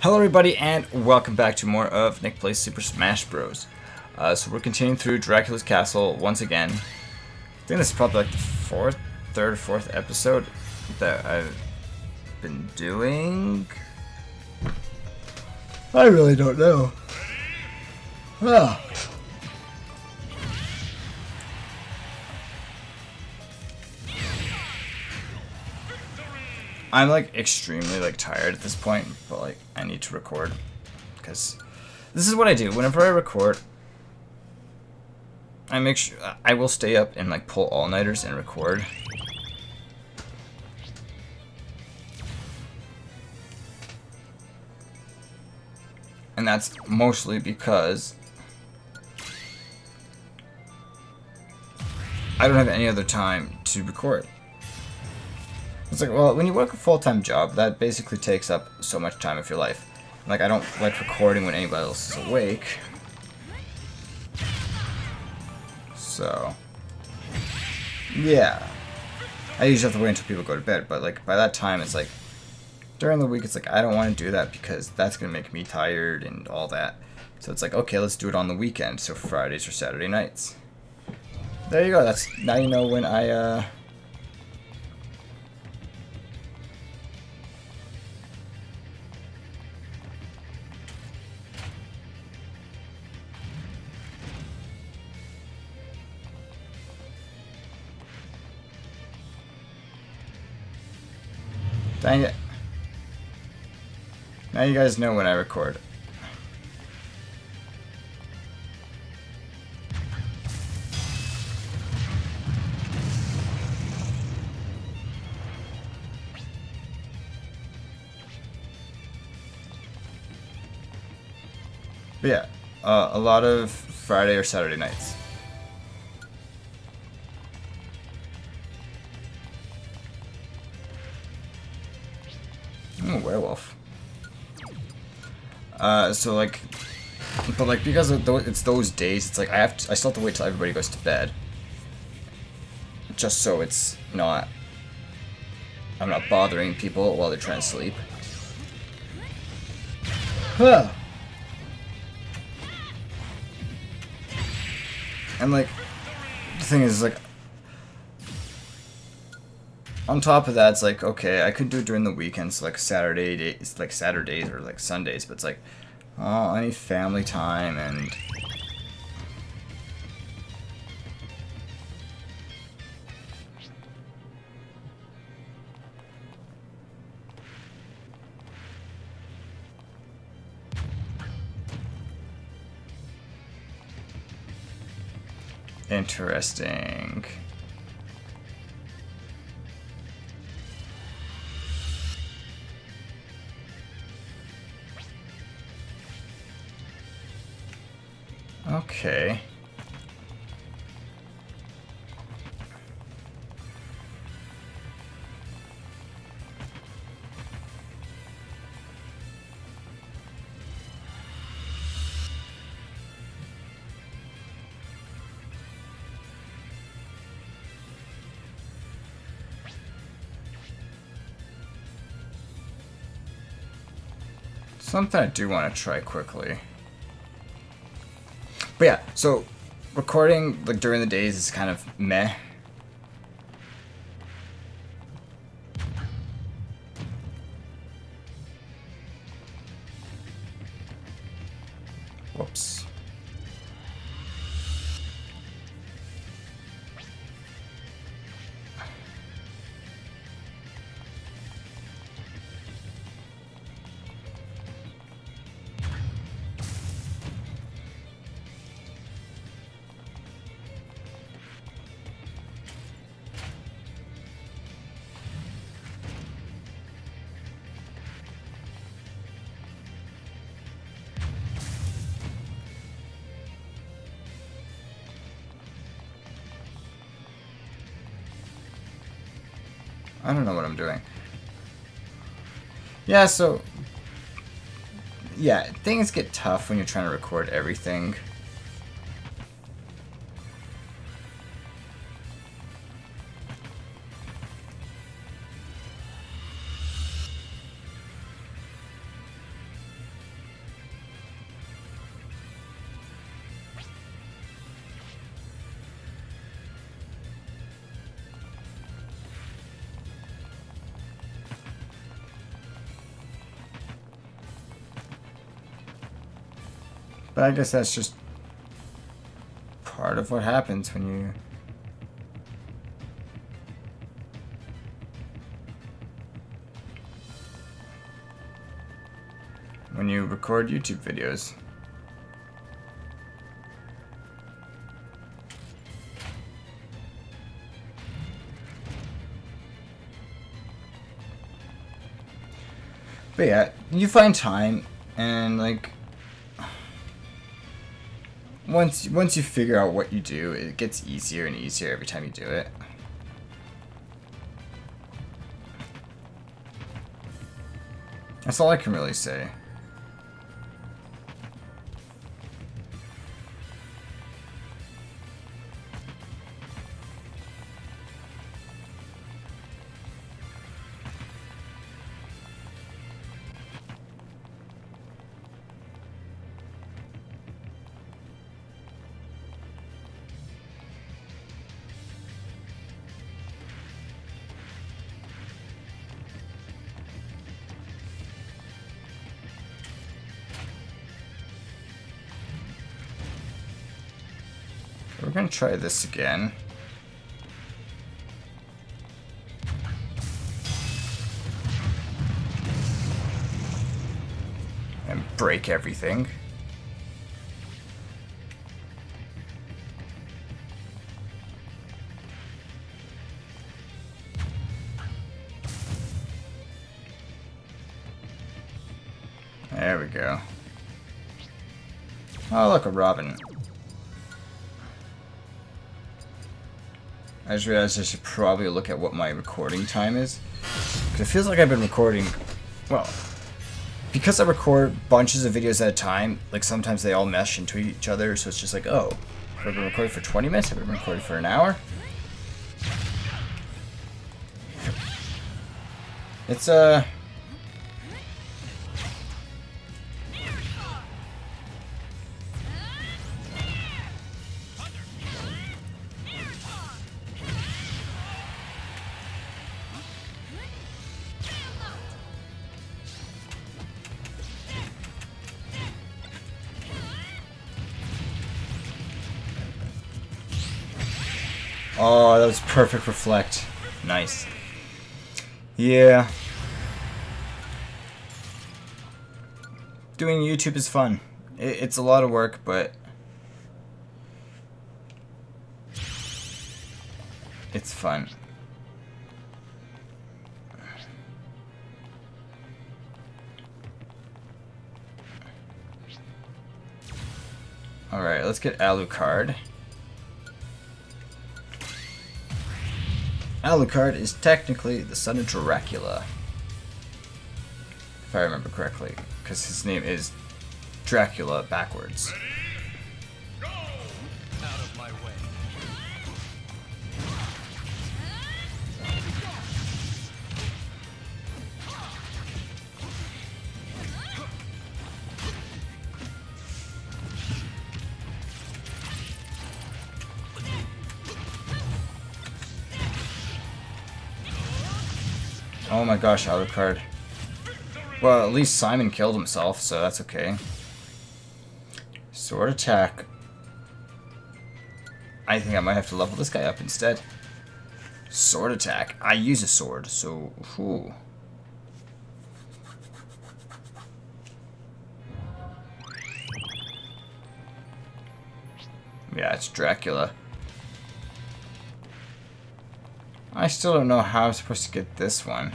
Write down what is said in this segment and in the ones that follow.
Hello everybody and welcome back to more of Nick Plays Super Smash Bros. So we're continuing through Dracula's Castle once again. I think this is probably like the third or fourth episode that I've been doing. I really don't know. Ah. I'm like extremely like tired at this point, but like I need to record because this is what I do. Whenever I record, I make sure I will stay up and like pull all-nighters and record. And that's mostly because I don't have any other time to record. It's like, well, when you work a full-time job, that basically takes up so much time of your life. Like, I don't like recording when anybody else is awake. So, yeah. I usually have to wait until people go to bed, but like, by that time, it's like, during the week, it's like, I don't want to do that because that's going to make me tired and all that. So it's like, okay, let's do it on the weekend, so Fridays or Saturday nights. There you go, that's, now you know when I, dang it. Now you guys know when I record. But yeah, a lot of Friday or Saturday nights. Werewolf. So like, but like because of it's those days, it's like I still have to wait till everybody goes to bed, just so it's not, I'm not bothering people while they're trying to sleep. Huh. And like, the thing is like, on top of that, it's like, okay, I could do it during the weekends, like Saturday days, like Saturdays or like Sundays, but it's like, oh, I need family time and interesting. Okay. Something I do want to try quickly. But yeah, so recording like during the days is kind of meh. Whoops. I don't know what I'm doing. Yeah, so yeah, things get tough when you're trying to record everything. But I guess that's just part of what happens when you... when you record YouTube videos. But yeah, you find time, and like once you figure out what you do, it gets easier and easier every time you do it. That's all I can really say. We're gonna try this again. And break everything. There we go. Oh, look, a robin. I just realized I should probably look at what my recording time is. Because it feels like I've been recording, well, because I record bunches of videos at a time, like sometimes they all mesh into each other, so it's just like, oh, have I been recording for 20 minutes? Have I been recording for an hour? It's, oh, that was perfect reflect. Nice. Yeah. Doing YouTube is fun. It's a lot of work, but it's fun. Alright, let's get Alucard. Alucard is technically the son of Dracula, if I remember correctly, because his name is Dracula backwards. Ready? Go! Out of my way. Oh my gosh, Alucard. Well, at least Simon killed himself, so that's okay. Sword attack. I think I might have to level this guy up instead. Sword attack. I use a sword, so... ooh. Yeah, it's Dracula. I still don't know how I'm supposed to get this one.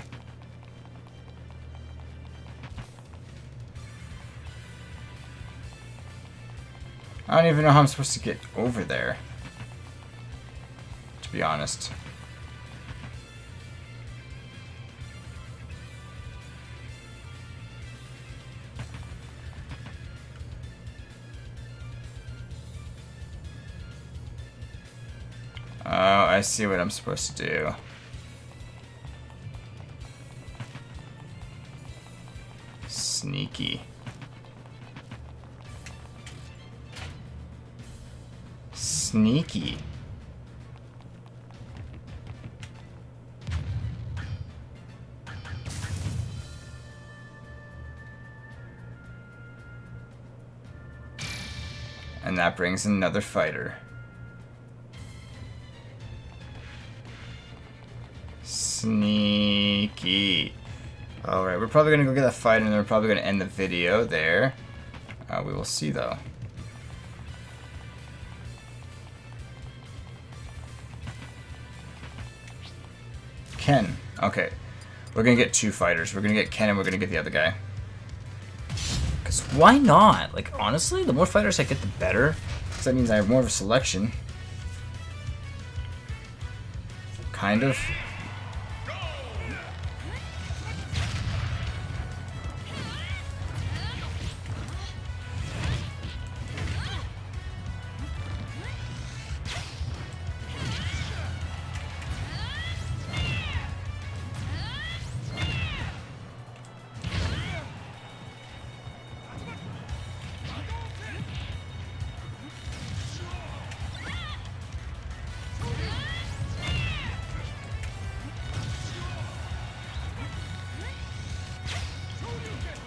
I don't even know how I'm supposed to get over there, to be honest. Oh, I see what I'm supposed to do. Sneaky. Sneaky. And that brings another fighter. Sneaky. Alright, we're probably gonna go get that fight and then we're probably gonna end the video there. We will see though. Ken. Okay. We're gonna get two fighters. We're gonna get Ken and we're gonna get the other guy. Cause why not? Like honestly, the more fighters I get the better. Cause that means I have more of a selection. Kind of.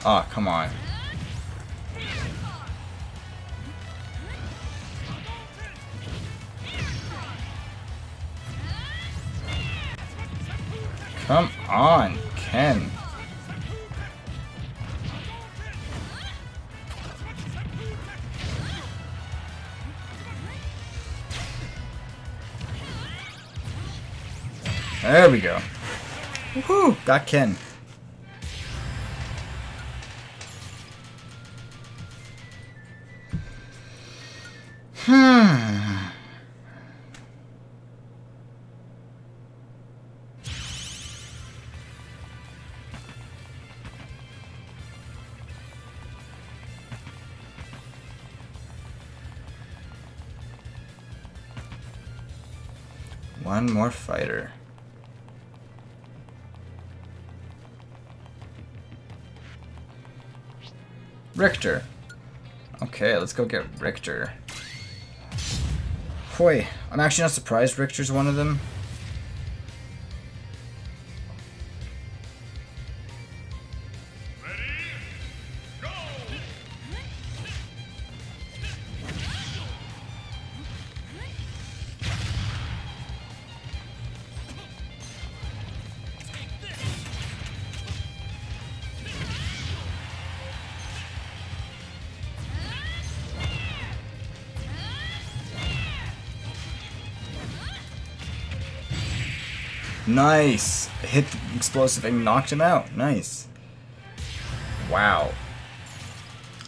Oh, come on. Come on, Ken. There we go. Woohoo! Got Ken. One more fighter. Richter. Okay, let's go get Richter. Boy, I'm actually not surprised Richter's one of them. Nice! I hit the explosive and knocked him out. Nice. Wow.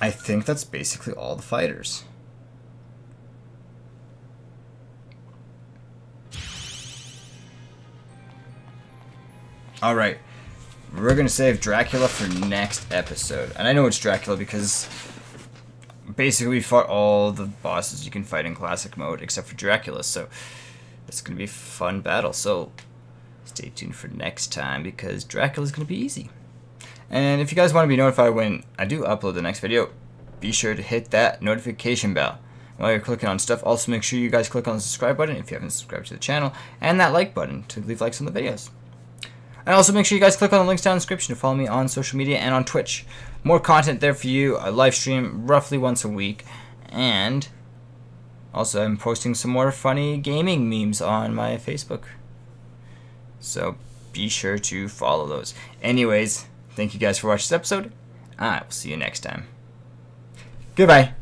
I think that's basically all the fighters. Alright. We're gonna save Dracula for next episode. And I know it's Dracula because basically we fought all the bosses you can fight in classic mode except for Dracula. So it's gonna be a fun battle. So stay tuned for next time because Dracula's going to be easy. And if you guys want to be notified when I do upload the next video, be sure to hit that notification bell. While you're clicking on stuff, also make sure you guys click on the subscribe button if you haven't subscribed to the channel, and that like button to leave likes on the videos. And also make sure you guys click on the links down in the description to follow me on social media and on Twitch. More content there for you. I live stream roughly once a week, and also I'm posting some more funny gaming memes on my Facebook. So be sure to follow those. Anyways, thank you guys for watching this episode. I will see you next time. Goodbye.